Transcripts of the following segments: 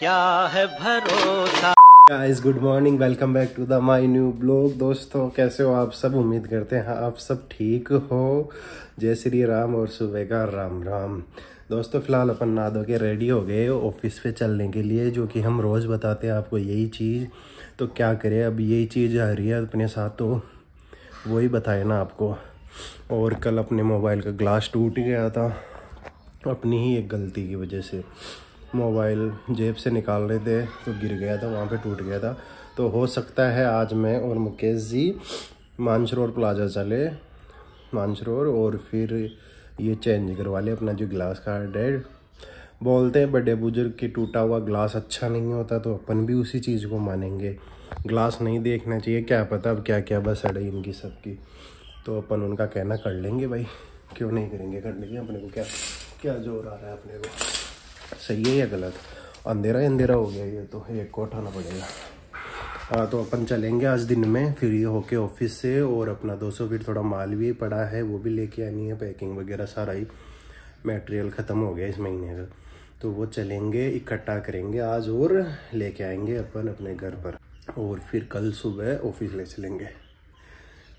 क्या है भरोसा। Guys good morning, welcome back to the my new blog. दोस्तों कैसे हो आप सब, उम्मीद करते हैं आप सब ठीक हो। जय श्री राम और सुबह का राम राम। दोस्तों फ़िलहाल अपन नहा धो के रेडी हो गए ऑफिस पे चलने के लिए, जो कि हम रोज़ बताते हैं आपको यही चीज़। तो क्या करें, अब यही चीज़ आ रही है अपने साथ, तो वही बताए ना आपको। और कल अपने मोबाइल का ग्लास टूट गया था अपनी ही एक गलती की वजह से। मोबाइल जेब से निकाल रहे थे तो गिर गया था, वहाँ पे टूट गया था। तो हो सकता है आज मैं और मुकेश जी मानसरोवर प्लाजा चले, मानसरोवर, और फिर ये चेंज करवा ले अपना जो ग्लास का डेड। बोलते हैं बड़े बुजुर्ग कि टूटा हुआ ग्लास अच्छा नहीं होता, तो अपन भी उसी चीज़ को मानेंगे। ग्लास नहीं देखना चाहिए, क्या पता अब क्या क्या बस अड़े इनकी सबकी। तो अपन उनका कहना कर लेंगे भाई, क्यों नहीं करेंगे, कर लेंगे। अपने को क्या क्या जोर आ रहा है अपने को, सही है या गलत। अंधेरा ही अंधेरा हो गया ये तो, एक को उठाना पड़ेगा। हाँ तो अपन चलेंगे आज दिन में फ्री होके ऑफिस से, और अपना 200 फीट थोड़ा माल भी पड़ा है वो भी लेके आनी है, पैकिंग वगैरह सारा ही मटेरियल ख़त्म हो गया इस महीने का। तो वो चलेंगे, इकट्ठा करेंगे आज और लेके आएंगे अपन अपने घर पर, और फिर कल सुबह ऑफिस ले चलेंगे।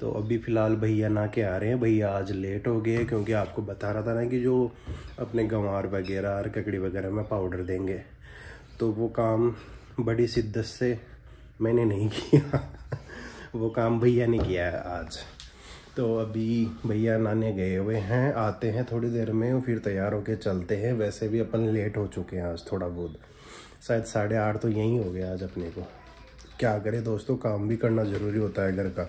तो अभी फ़िलहाल भैया ना के आ रहे हैं, भैया आज लेट हो गए क्योंकि आपको बता रहा था ना कि जो अपने गंवार वगैरह और ककड़ी वगैरह में पाउडर देंगे, तो वो काम बड़ी शिद्दत से मैंने नहीं किया वो काम भैया ने किया है आज। तो अभी भैया नाने गए हुए हैं, आते हैं थोड़ी देर में, फिर तैयार होके चलते हैं। वैसे भी अपन लेट हो चुके हैं आज थोड़ा बहुत, शायद 8:30 तो यहीं हो गया आज अपने को। क्या करें दोस्तों, काम भी करना ज़रूरी होता है घर का,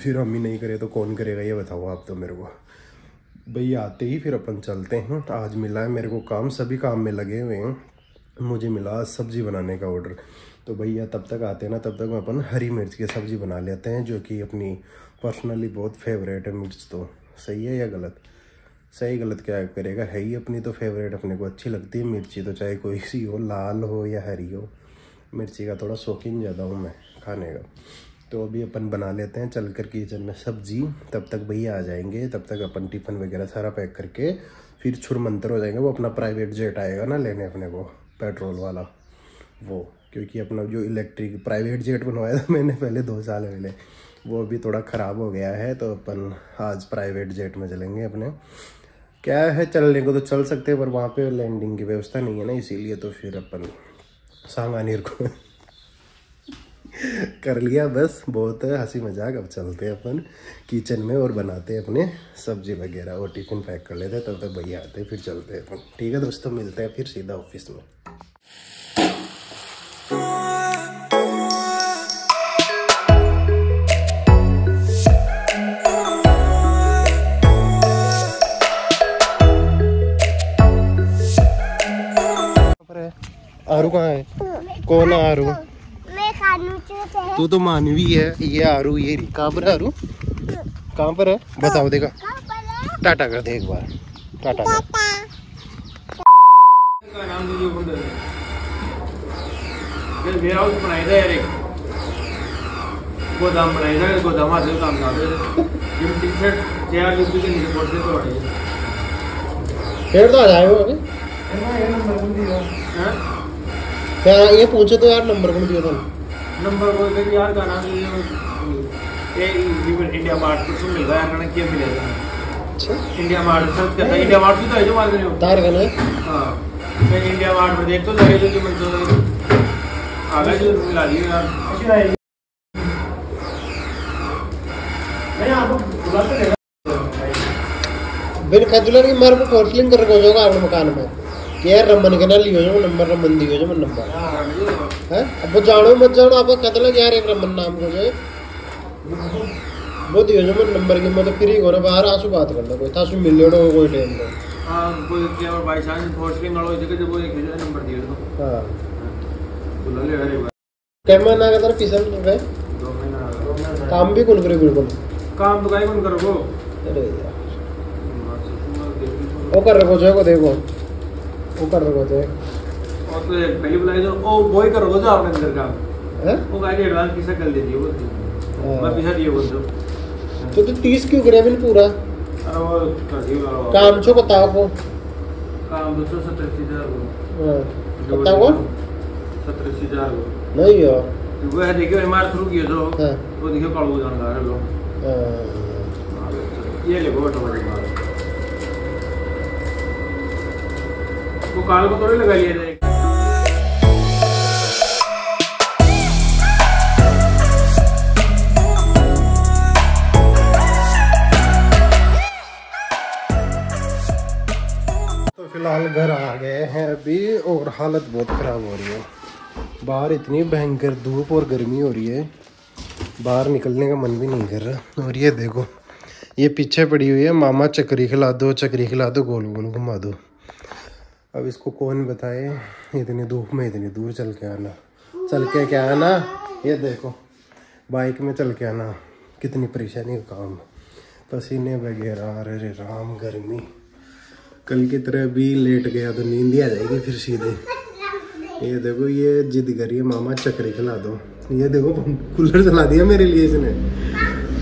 फिर हम ही नहीं करें तो कौन करेगा, ये बताओ आप। तो मेरे को भैया आते ही फिर अपन चलते हैं। आज मिला है मेरे को काम, सभी काम में लगे हुए हैं। मुझे मिला सब्ज़ी बनाने का ऑर्डर, तो भैया तब तक आते हैं ना, तब तक अपन हरी मिर्च की सब्ज़ी बना लेते हैं, जो कि अपनी पर्सनली बहुत फेवरेट है मिर्च। तो सही है या गलत, सही गलत क्या करेगा, है ही अपनी तो फेवरेट, अपने को अच्छी लगती है मिर्ची, तो चाहे कोई सी हो, लाल हो या हरी हो। मिर्ची का थोड़ा शौकीन ज़्यादा हूँ मैं खाने का। तो अभी अपन बना लेते हैं चलकर किचन में सब्जी, तब तक भैया आ जाएंगे, तब तक अपन टिफ़िन वगैरह सारा पैक करके फिर छुरमंतर हो जाएंगे। वो अपना प्राइवेट जेट आएगा ना लेने अपने को, पेट्रोल वाला वो, क्योंकि अपना जो इलेक्ट्रिक प्राइवेट जेट बनवाया था मैंने पहले 2 साल पहले, वो अभी थोड़ा ख़राब हो गया है। तो अपन आज प्राइवेट जेट में चलेंगे अपने। क्या है, चलने को तो चल सकते हैं, पर वहाँ पर लैंडिंग की व्यवस्था नहीं है ना, इसीलिए तो फिर अपन सांगानीर को कर लिया। बस बहुत हंसी मजाक। अब चलते हैं अपन किचन में और बनाते हैं अपने सब्जी वगैरह और टिफ़िन पैक कर लेते हैं, तब तक भैया आते हैं, फिर चलते हैं अपन। ठीक है दोस्तों, मिलते हैं फिर सीधा ऑफिस में। आरू कहाँ है, कौन है आरू? तू तो मानवी है, ये आरू, ये कहाँ पर है आरू, कहाँ पर है बताओ। देखा, टाटा कर दे एक बार, टाटा फिर तो आ जाएगा। ये पूछो तो यार नंबर कौन दिया था, नंबर बोल के यार गाना ये इंडिया मार्ट से मिल रहा है, गाना क्या मिला था। अच्छा इंडिया मार्ट सर्च करता है, इंडिया मार्ट तो है जो मार्ट में तार गाना है। हां मैं इंडिया मार्ट में देख तो लगे जो मन तो आ गया, जो मिला लियो यार अच्छी रही। मैं आपको बुलाते लेगा बिन खजुलर की मर को कोर्सलिंग कर रखो होगा आपके मकान में यार। रमन के ना लियो जो नंबर, रमन दियो जो मन नंबर है। अब वो जानो मत जानो आपका कतल यार, एक रमन नाम को जो वो दियो जो मन नंबर के, मतलब फ्री हो रहा बाहर आसू बात करना कोई थासू मिल लेड़ो कोई टाइम पे। हां कोई के और भाई साहब फोर्स के गलो जगह जो एक नंबर दियो तो। हां तो ले अरे कैमरा ना का तरफ पिसन पे 2 महीना काम भी कौन करे, बिल्कुल काम तो गाय कौन करोगो। अरे यार वो कर रखो जो को देखो वो कर रखो थे, और तो पहली बुलाई तो ओ बॉय कर रखो था आपने अंदर का है, वो गाड़ी एडवांस किसा कर दे दियो वो मैं पैसा दिए बोल दो। तो 30 क्यों करे बिल पूरा, अरे वो कर दियो काम छो बताओ को, काम 270,000 बताओ को लगाई फिलहाल घर आ गए हैं अभी और हालत बहुत ख़राब हो रही है। बाहर इतनी भयंकर धूप और गर्मी हो रही है, बाहर निकलने का मन भी नहीं कर रहा। और ये देखो, ये पीछे पड़ी हुई है, मामा चक्री खिला दो, चक्री खिला दो, गोल गोल घुमा दो। अब इसको कौन बताए इतनी धूप में इतनी दूर चल के आना, चल के क्या आना। ये देखो बाइक में चल के आना, कितनी परेशानी का काम, पसीने वगैरह। अरे राम, गर्मी। कल की तरह भी लेट गया तो नींद ही आ जाएगी फिर सीधे। ये देखो, ये जिद करिए मामा चक्री खिला दो। ये देखो कूलर चला दिया मेरे लिए इसने,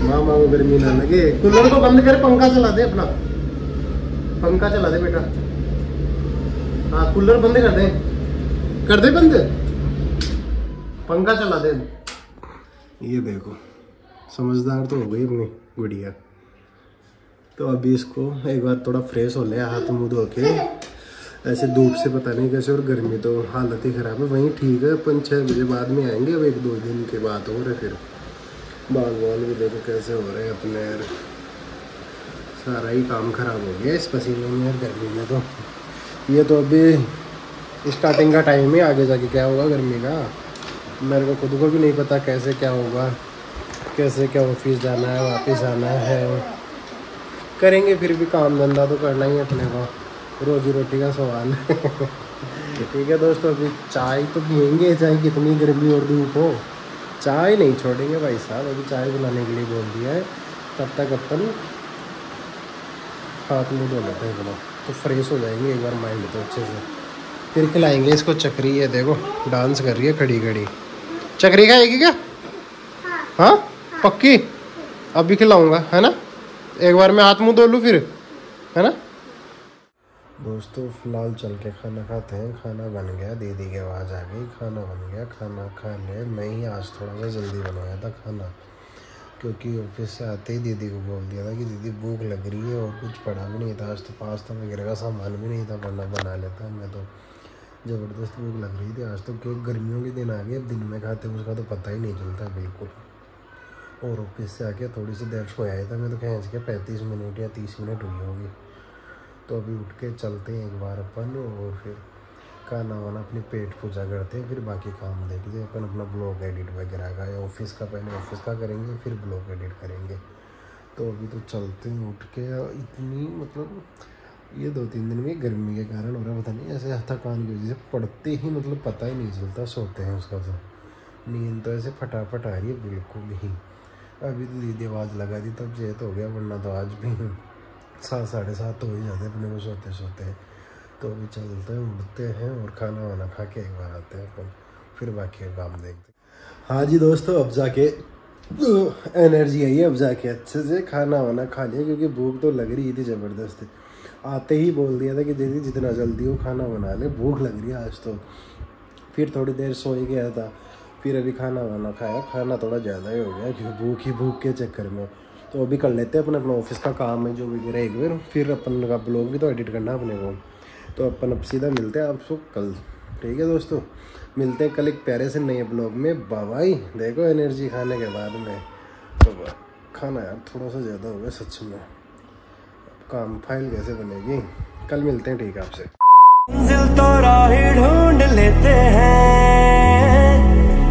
मामा को गर्मी ना लगे। कूलर को बंद कर, पंखा चला दे, अपना पंखा चला दे बेटा। हाँ, कूलर बंद कर दे, कर दे बंद, पंखा चला दे। ये देखो समझदार तो हो गई अपनी गुड़िया। तो अभी इसको एक बार थोड़ा फ्रेश हो लिया, हाथ मुँह धो के। ऐसे धूप से पता नहीं कैसे, और गर्मी तो हालत ही ख़राब है। वहीं ठीक है, 5-6 बजे बाद में आएंगे, अब 1-2 दिन के बाद हो रहे। फिर बागवान भी देखो कैसे हो रहे हैं अपने। यार सारा ही काम ख़राब हो गया इस पसीने में और गर्मी में। तो ये तो अभी स्टार्टिंग का टाइम है, आगे जाके क्या होगा गर्मी का मेरे को खुद को भी नहीं पता कैसे क्या होगा, कैसे क्या ऑफिस जाना है, वापस आना है। करेंगे फिर भी, काम धंधा तो करना ही अपने को, रोजी रोटी का सवाल है। ठीक है दोस्तों, अभी चाय तो पियेंगे, चाहे कितनी गर्मी और धूप हो, चाय नहीं छोड़ेंगे भाई साहब। अभी चाय बनाने के लिए बोल दिया है, तब तक अपन हाथ में धो लेते हैं अपना, तो फ्रेश हो जाएंगे एक बार माइंड तो अच्छे से। फिर खिलाएंगे इसको चक्री। है देखो डांस कर रही है खड़ी खड़ी। चक्री खाएगी क्या? हाँ पक्की, अभी खिलाऊँगा है ना। एक बार मैं हाथ मुँह धो लूँ फिर, है ना। दोस्तों फिलहाल चल के खाना खाते हैं। खाना बन गया, दीदी की आवाज़ आ गई, खाना बन गया। खाना खा ले। मैं ही आज थोड़ा सा जल्दी बनवाया था खाना, क्योंकि ऑफिस से आते ही दीदी को बोल दिया था कि दीदी भूख लग रही है, और कुछ पड़ा भी नहीं था आज तो, पास्ता वगैरह का सामान भी नहीं था, वरना बना लेता। मैं तो ज़बरदस्त भूख लग रही थी आज तो, क्योंकि गर्मियों के दिन आ गए, अब दिन में खाते हैं उसका तो पता ही नहीं चलता बिल्कुल। और ऑफिस से आके थोड़ी सी देर सोया ही था मैं तो, खींच के 35 मिनट या 30 मिनट हुई होगी। तो अभी उठ के चलते हैं एक बार अपन, और फिर खाना वाना अपने पेट पूजा करते हैं, फिर बाकी काम देखते हैं अपन। अपना ब्लॉग एडिट वगैरह का या ऑफिस का, पहले ऑफिस का करेंगे फिर ब्लॉग एडिट करेंगे। तो अभी तो चलते हैं उठ के। इतनी मतलब ये 2-3 दिन में गर्मी के कारण हो रहा है, पता नहीं ऐसे थकान की वजह से, पड़ते ही मतलब पता ही नहीं चलता, सोते हैं उसका तो। नींद तो ऐसे फटाफट आ रही है बिल्कुल ही। अभी तो दीदी आवाज़ लगा दी तब चेत हो गया, वरना तो आज भी 7-7:30 तो हो ही जाते अपने को सोते सोते। तो अभी चलते हैं, उठते हैं और खाना वाना खा के एक बार आते हैं अपन, फिर बाकी काम देखते हैं। हाँ जी दोस्तों, अब जाके एनर्जी आई है, अब जाके अच्छे से खाना वाना खा लिया, क्योंकि भूख तो लग रही थी ज़बरदस्त। आते ही बोल दिया था कि दीदी जितना जल्दी हो खाना बना ले, भूख लग रही है आज तो। फिर थोड़ी देर सो ही गया था, फिर अभी खाना वाना खाया, खाना थोड़ा ज़्यादा ही हो गया क्योंकि भूख ही भूख के चक्कर में। तो अभी कर लेते हैं अपना अपना ऑफिस का काम है जो वगैरह एक बार, फिर अपन का ब्लॉग भी तो एडिट करना है अपने को। तो अपन अब सीधा मिलते हैं आपको कल। ठीक है दोस्तों, मिलते हैं कल एक प्यारे से नए ब्लॉग में। बाबाई देखो एनर्जी खाने के बाद में। तो खाना यार थोड़ा सा ज़्यादा हो गया सच में, काम फाइल कैसे बनेगी। कल मिलते हैं, ठीक है आपसे।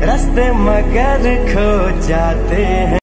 रास्ते मगर खो जाते हैं।